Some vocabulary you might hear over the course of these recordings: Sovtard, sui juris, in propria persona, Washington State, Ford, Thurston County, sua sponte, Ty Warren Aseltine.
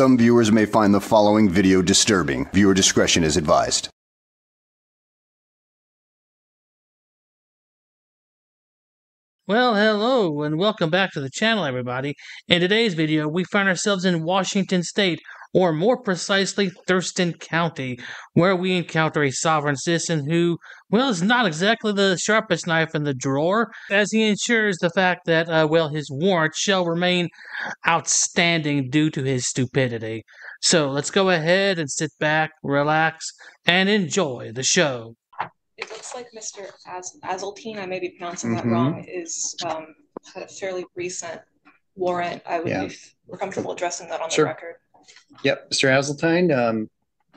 some viewers may find the following video disturbing. Viewer discretion is advised. Well, hello, and welcome back to the channel, everybody. In today's video, we find ourselves in Washington State, or more precisely, Thurston County, where we encounter a sovereign citizen who, well, is not exactly the sharpest knife in the drawer, as he ensures the fact that, well, his warrant shall remain outstanding due to his stupidity. So let's go ahead and sit back, relax, and enjoy the show. It looks like Mr. Aseltine, I may be pronouncing that wrong, is had a fairly recent warrant. If we're comfortable addressing that on the record. Yep. Mr. Aseltine,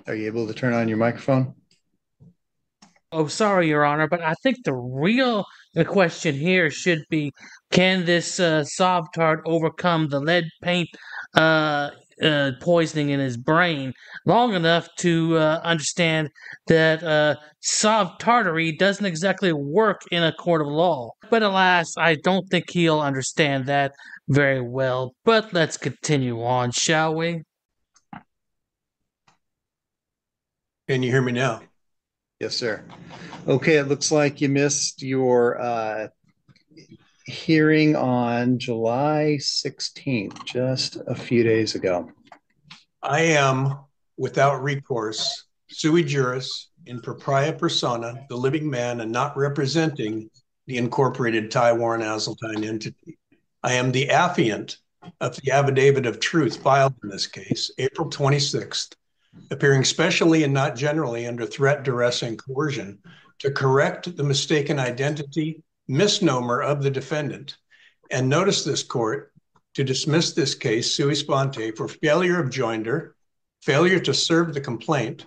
are you able to turn on your microphone? Oh, sorry, Your Honor, but I think the real question here should be, can this Sovtard overcome the lead paint poisoning in his brain long enough to understand that Sovtardery doesn't exactly work in a court of law? But alas, I don't think he'll understand that very well. But let's continue on, shall we? Can you hear me now? Yes, sir. Okay, it looks like you missed your hearing on July 16th, just a few days ago. I am, without recourse, sui juris, in propria persona, the living man, and not representing the incorporated Ty Warren Aseltine entity. I am the affiant of the affidavit of truth filed in this case, April 26th, appearing specially and not generally under threat, duress, and coercion to correct the mistaken identity misnomer of the defendant, and notice this court to dismiss this case sui sponte for failure of joinder, failure to serve the complaint,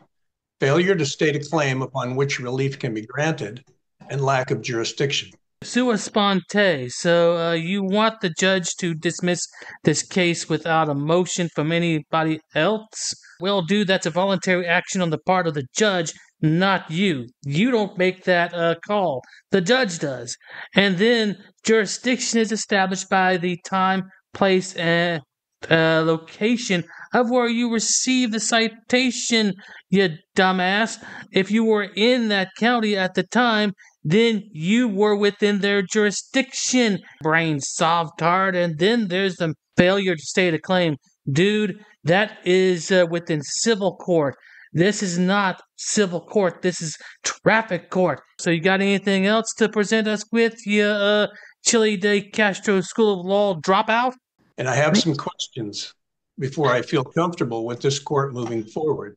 failure to state a claim upon which relief can be granted, and lack of jurisdiction. Sua sponte. So you want the judge to dismiss this case without a motion from anybody else? Well, dude, that's a voluntary action on the part of the judge, not you. You don't make that call. The judge does. And then jurisdiction is established by the time, place, and location of where you received the citation, you dumbass. If you were in that county at the time, then you were within their jurisdiction, brain Sovtard. And then there's the failure to state a claim. Dude, that is within civil court. This is not civil court. This is traffic court. So you got anything else to present us with, you Chile de Castro School of Law dropout? And I have some questions before I feel comfortable with this court moving forward.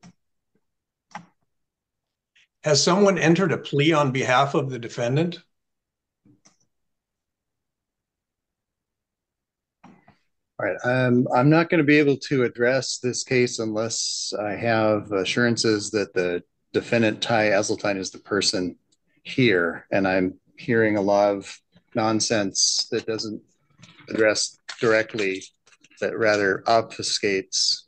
Has someone entered a plea on behalf of the defendant? All right. I'm not going to be able to address this case unless I have assurances that the defendant, Ty Aseltine, is the person here. And I'm hearing a lot of nonsense that doesn't address directly, that rather obfuscates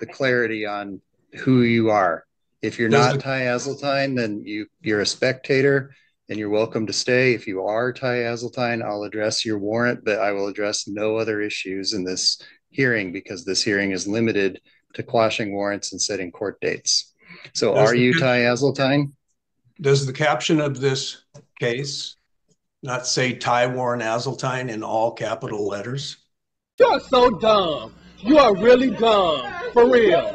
the clarity on who you are. If you're not Ty Aseltine, then you're a spectator, and you're welcome to stay. If you are Ty Aseltine, I'll address your warrant, but I will address no other issues in this hearing, because this hearing is limited to quashing warrants and setting court dates. So are you Ty Aseltine? Does the caption of this case not say Ty Warren Aseltine in all capital letters? You're so dumb. You are really dumb, for real.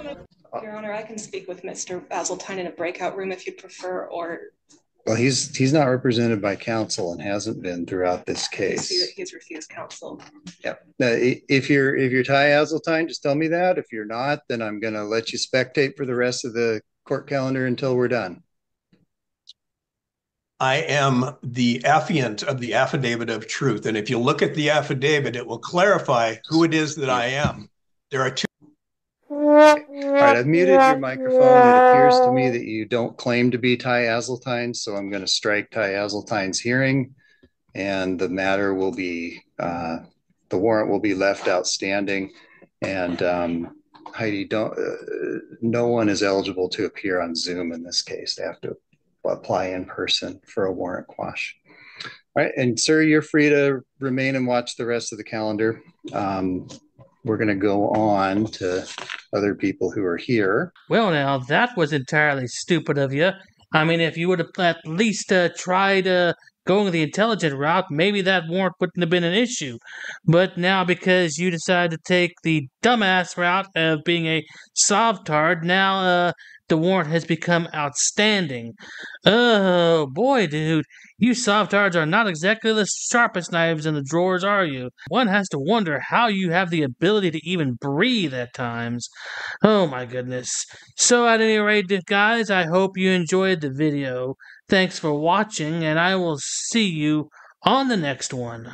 Your Honor, I can speak with Mr. Aseltine in a breakout room if you prefer, or... Well, he's not represented by counsel and hasn't been throughout this case. I see that he's refused counsel. Yeah. If you're Ty Aseltine, just tell me that. If you're not, then I'm going to let you spectate for the rest of the court calendar until we're done. I am the affiant of the affidavit of truth, and if you look at the affidavit, it will clarify who it is that I am. There are two. Okay. All right, I've muted your microphone. It appears to me that you don't claim to be Ty Aseltine, so I'm going to strike Ty Aseltine's hearing, and the matter will be, the warrant will be left outstanding, and Heidi, no one is eligible to appear on Zoom in this case. They have to apply in person for a warrant quash. All right, and sir, you're free to remain and watch the rest of the calendar. we're going to go on to other people who are here. Well, now, that was entirely stupid of you. I mean, if you would have at least tried going the intelligent route, maybe that warrant wouldn't have been an issue. But now, because you decided to take the dumbass route of being a Sovtard, now the warrant has become outstanding. Oh, boy, dude. You Sovtards are not exactly the sharpest knives in the drawers, are you? One has to wonder how you have the ability to even breathe at times. Oh, my goodness. So, at any rate, guys, I hope you enjoyed the video. Thanks for watching, and I will see you on the next one.